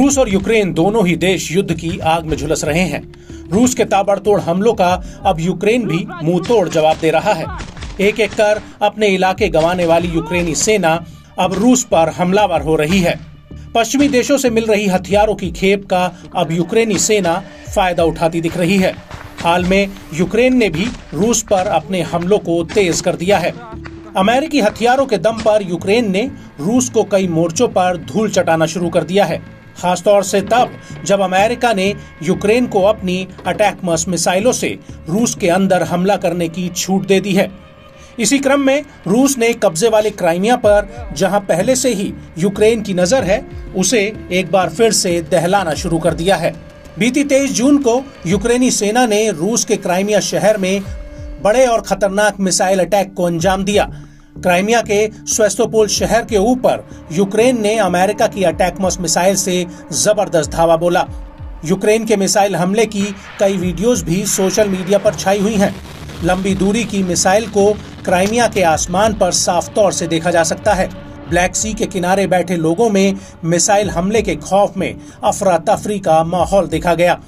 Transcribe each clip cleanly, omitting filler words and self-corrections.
रूस और यूक्रेन दोनों ही देश युद्ध की आग में झुलस रहे हैं। रूस के ताबड़तोड़ हमलों का अब यूक्रेन भी मुंहतोड़ जवाब दे रहा है। एक एक कर अपने इलाके गंवाने वाली यूक्रेनी सेना अब रूस पर हमलावर हो रही है। पश्चिमी देशों से मिल रही हथियारों की खेप का अब यूक्रेनी सेना फायदा उठाती दिख रही है। हाल में यूक्रेन ने भी रूस पर अपने हमलों को तेज कर दिया है। अमेरिकी हथियारों के दम पर यूक्रेन ने रूस को कई मोर्चों पर धूल चटाना शुरू कर दिया है, खासतौर से तब जब अमेरिका ने यूक्रेन को अपनी ATACMS मिसाइलों से रूस के अंदर हमला करने की छूट दे दी है। इसी क्रम में रूस ने कब्जे वाले क्राइमिया पर जहां पहले से ही यूक्रेन की नजर है, उसे एक बार फिर से दहलाना शुरू कर दिया है। बीती 23 जून को यूक्रेनी सेना ने रूस के क्राइमिया शहर में बड़े और खतरनाक मिसाइल अटैक को अंजाम दिया। क्राइमिया के सेवास्तोपोल शहर के ऊपर यूक्रेन ने अमेरिका की ATACMS मिसाइल से जबरदस्त धावा बोला। यूक्रेन के मिसाइल हमले की कई वीडियोस भी सोशल मीडिया पर छाई हुई हैं। लंबी दूरी की मिसाइल को क्राइमिया के आसमान पर साफ तौर से देखा जा सकता है। ब्लैक सी के किनारे बैठे लोगों में मिसाइल हमले के खौफ में अफरा तफरी का माहौल देखा गया।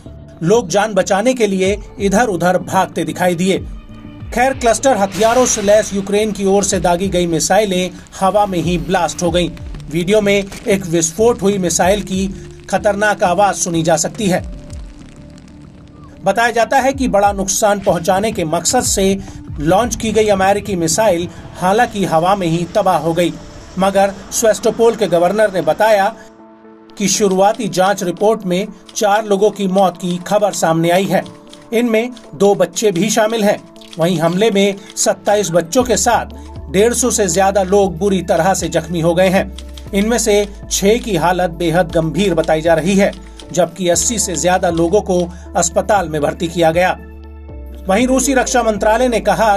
लोग जान बचाने के लिए इधर उधर भागते दिखाई दिए। खैर, क्लस्टर हथियारों से लैस यूक्रेन की ओर से दागी गई मिसाइलें हवा में ही ब्लास्ट हो गईं। वीडियो में एक विस्फोट हुई मिसाइल की खतरनाक आवाज सुनी जा सकती है। बताया जाता है कि बड़ा नुकसान पहुंचाने के मकसद से लॉन्च की गई अमेरिकी मिसाइल हालांकि हवा में ही तबाह हो गई, मगर सेवास्टोपोल के गवर्नर ने बताया कि शुरुआती जांच रिपोर्ट में 4 लोगों की मौत की खबर सामने आई है। इनमें 2 बच्चे भी शामिल हैं। वहीं हमले में 27 बच्चों के साथ 150 से ज्यादा लोग बुरी तरह से जख्मी हो गए हैं। इनमें से 6 की हालत बेहद गंभीर बताई जा रही है, जबकि 80 से ज्यादा लोगों को अस्पताल में भर्ती किया गया। वहीं रूसी रक्षा मंत्रालय ने कहा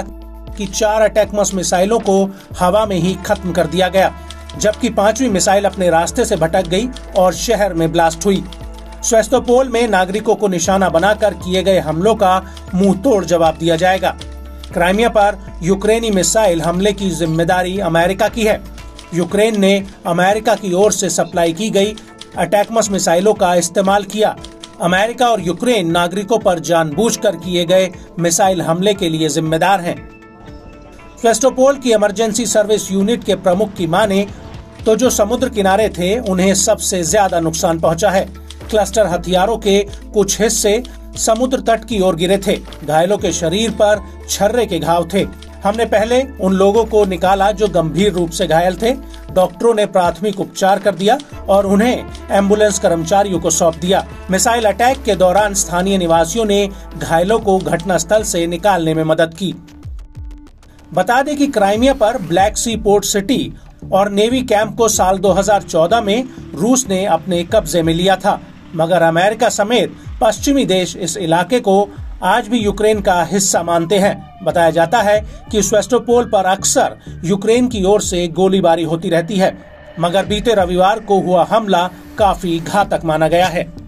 कि 4 ATACMS मिसाइलों को हवा में ही खत्म कर दिया गया, जबकि 5वीं मिसाइल अपने रास्ते से भटक गई और शहर में ब्लास्ट हुई। सेवास्तोपोल में नागरिकों को निशाना बनाकर किए गए हमलों का मुंहतोड़ जवाब दिया जाएगा। क्राइमिया पर यूक्रेनी मिसाइल हमले की जिम्मेदारी अमेरिका की है। यूक्रेन ने अमेरिका की ओर से सप्लाई की गई ATACMS मिसाइलों का इस्तेमाल किया। अमेरिका और यूक्रेन नागरिकों पर जानबूझकर किए गए मिसाइल हमले के लिए जिम्मेदार हैं। सेवास्तोपोल की इमरजेंसी सर्विस यूनिट के प्रमुख की माने तो जो समुद्र किनारे थे, उन्हें सबसे ज्यादा नुकसान पहुंचा है। क्लस्टर हथियारों के कुछ हिस्से समुद्र तट की ओर गिरे थे। घायलों के शरीर पर छर्रे के घाव थे। हमने पहले उन लोगों को निकाला जो गंभीर रूप से घायल थे। डॉक्टरों ने प्राथमिक उपचार कर दिया और उन्हें एम्बुलेंस कर्मचारियों को सौंप दिया। मिसाइल अटैक के दौरान स्थानीय निवासियों ने घायलों को घटनास्थल से निकालने में मदद की। बता दें कि क्राइमिया पर ब्लैक सी पोर्ट सिटी और नेवी कैंप को साल 2014 में रूस ने अपने कब्जे में लिया था, मगर अमेरिका समेत पश्चिमी देश इस इलाके को आज भी यूक्रेन का हिस्सा मानते हैं। बताया जाता है कि सेवास्टोपोल पर अक्सर यूक्रेन की ओर से गोलीबारी होती रहती है, मगर बीते रविवार को हुआ हमला काफी घातक माना गया है।